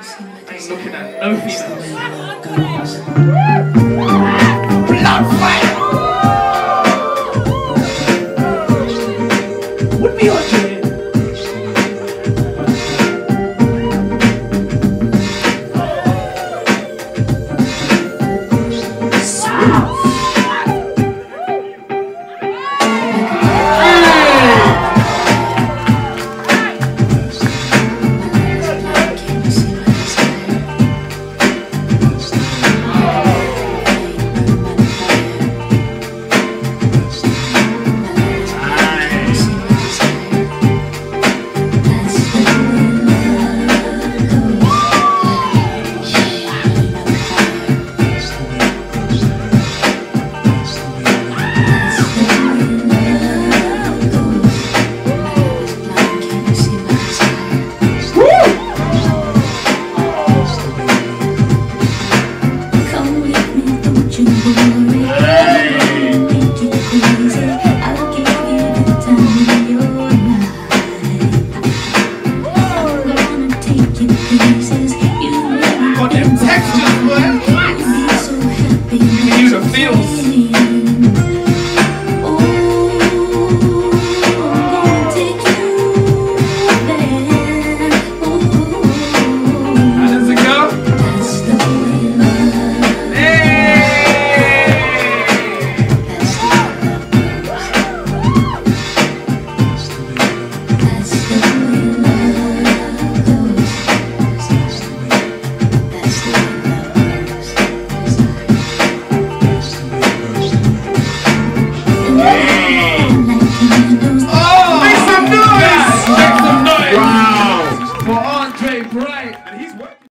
I'm looking at no females. Blood fire! Would be your dream. Right, and he's working.